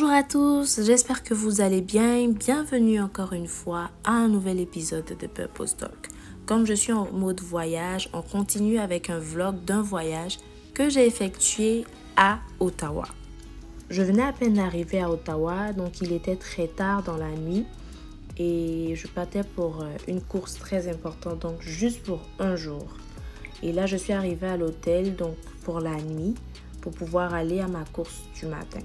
Bonjour à tous, j'espère que vous allez bien. Bienvenue encore une fois à un nouvel épisode de Purpose Talk. Comme je suis en mode voyage, on continue avec un vlog d'un voyage que j'ai effectué à Ottawa. Je venais à peine d'arriver à Ottawa, donc il était très tard dans la nuit et je partais pour une course très importante, donc juste pour un jour. Et là, je suis arrivée à l'hôtel donc pour la nuit pour pouvoir aller à ma course du matin.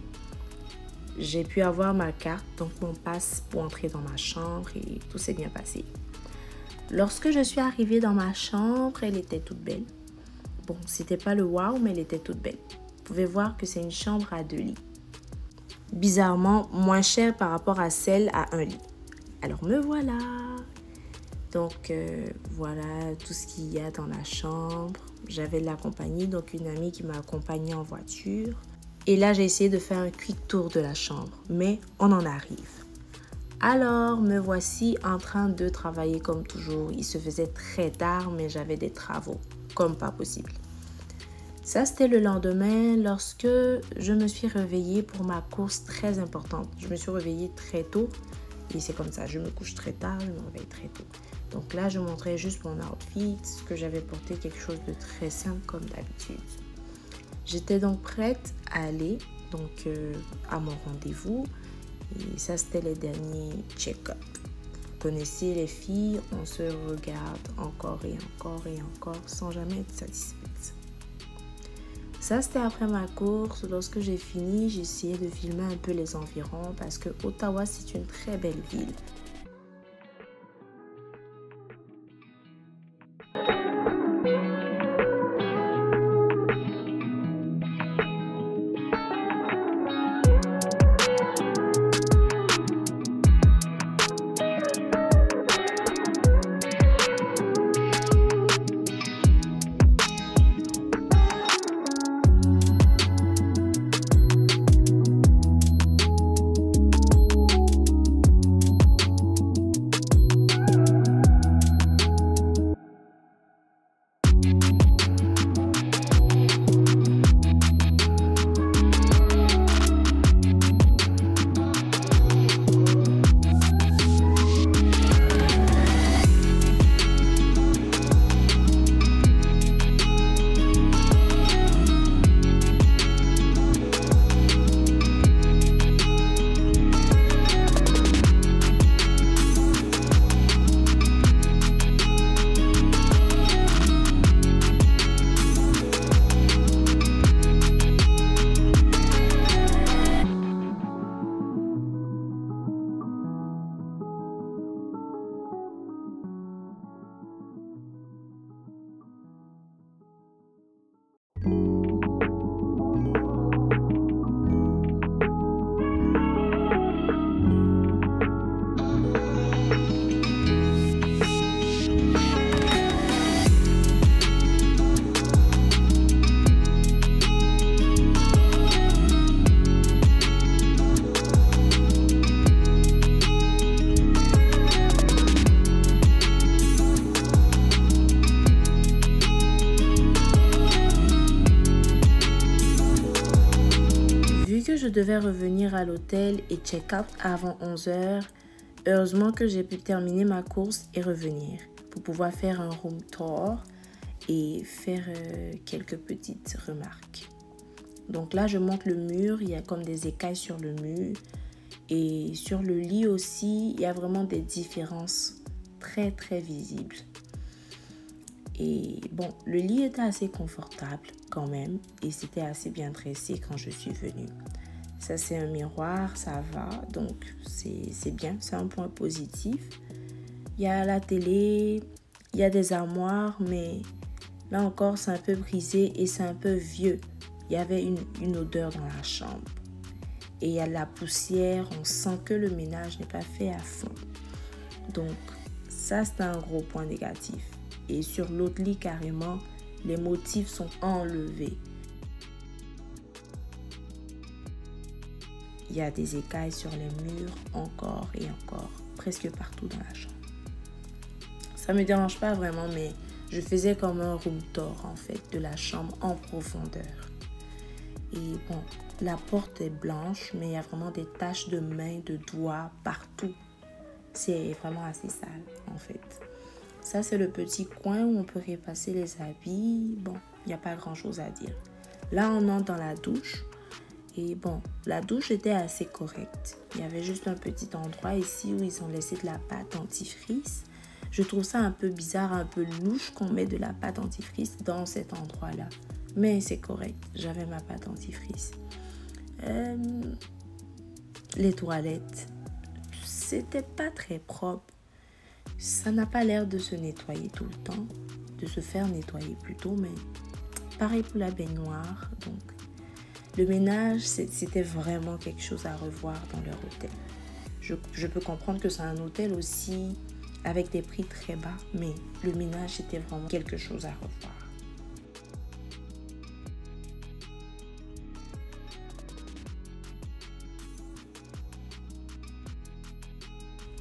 J'ai pu avoir ma carte, donc mon passe pour entrer dans ma chambre et tout s'est bien passé. Lorsque je suis arrivée dans ma chambre, elle était toute belle. Bon, c'était pas le wow, mais elle était toute belle. Vous pouvez voir que c'est une chambre à 2 lits. Bizarrement, moins chère par rapport à celle à 1 lit. Alors me voilà. Donc voilà tout ce qu'il y a dans la chambre. J'avais de la compagnie, donc une amie qui m'a accompagnée en voiture. Et là, j'ai essayé de faire un quick tour de la chambre, mais on en arrive. Alors, me voici en train de travailler comme toujours. Il se faisait très tard, mais j'avais des travaux, comme pas possible. Ça, c'était le lendemain lorsque je me suis réveillée pour ma course très importante. Je me suis réveillée très tôt et c'est comme ça. Je me couche très tard, je me réveille très tôt. Donc là, je montrais juste mon outfit, ce que j'avais porté, quelque chose de très simple comme d'habitude. J'étais donc prête à aller donc, à mon rendez-vous et ça c'était les derniers check-up. Vous connaissez les filles, on se regarde encore et encore et encore sans jamais être satisfaite. Ça c'était après ma course, lorsque j'ai fini, j'ai essayé de filmer un peu les environs parce que Ottawa c'est une très belle ville. Je devais revenir à l'hôtel et check-out avant 11h. Heureusement que j'ai pu terminer ma course et revenir pour pouvoir faire un room tour et faire quelques petites remarques. Donc là, je monte le mur, il y a comme des écailles sur le mur et sur le lit aussi, il y a vraiment des différences très visibles. Et bon, le lit était assez confortable quand même et c'était assez bien dressé quand je suis venue. Ça, c'est un miroir, ça va, donc c'est bien, c'est un point positif. Il y a la télé, il y a des armoires, mais là encore, c'est un peu brisé et c'est un peu vieux. Il y avait une odeur dans la chambre. Et il y a de la poussière, on sent que le ménage n'est pas fait à fond. Donc, ça, c'est un gros point négatif. Et sur l'autre lit, carrément, les motifs sont enlevés. Il y a des écailles sur les murs encore et encore, presque partout dans la chambre. Ça ne me dérange pas vraiment, mais je faisais comme un room tour en fait de la chambre en profondeur. Et bon, la porte est blanche, mais il y a vraiment des taches de mains, de doigts partout. C'est vraiment assez sale, en fait. Ça, c'est le petit coin où on peut repasser les habits. Bon, il n'y a pas grand-chose à dire. Là, on entre dans la douche. Et bon, la douche était assez correcte. Il y avait juste un petit endroit ici où ils ont laissé de la pâte dentifrice. Je trouve ça un peu bizarre, un peu louche qu'on met de la pâte dentifrice dans cet endroit-là. Mais c'est correct, j'avais ma pâte dentifrice. Les toilettes, c'était pas très propre. Ça n'a pas l'air de se nettoyer tout le temps, de se faire nettoyer plutôt, mais pareil pour la baignoire. Donc, le ménage, c'était vraiment quelque chose à revoir dans leur hôtel. Je peux comprendre que c'est un hôtel aussi avec des prix très bas, mais le ménage, c'était vraiment quelque chose à revoir.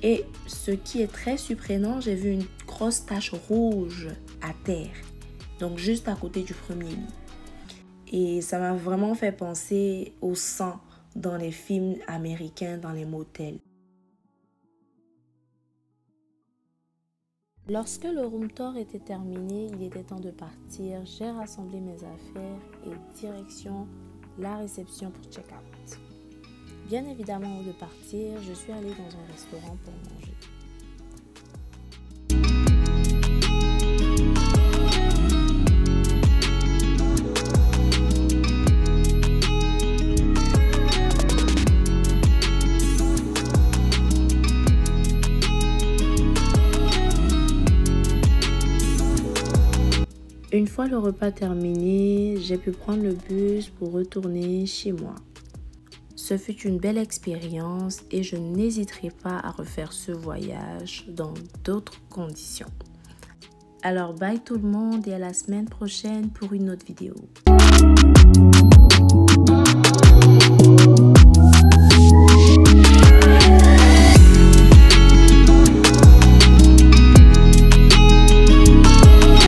Et ce qui est très surprenant, j'ai vu une grosse tache rouge à terre, donc juste à côté du premier lit. Et ça m'a vraiment fait penser au sang dans les films américains, dans les motels. Lorsque le room tour était terminé, il était temps de partir. J'ai rassemblé mes affaires et direction la réception pour check-out. Bien évidemment, avant de partir, je suis allée dans un restaurant pour manger. Une fois le repas terminé, j'ai pu prendre le bus pour retourner chez moi. Ce fut une belle expérience et je n'hésiterai pas à refaire ce voyage dans d'autres conditions. Alors bye tout le monde et à la semaine prochaine pour une autre vidéo.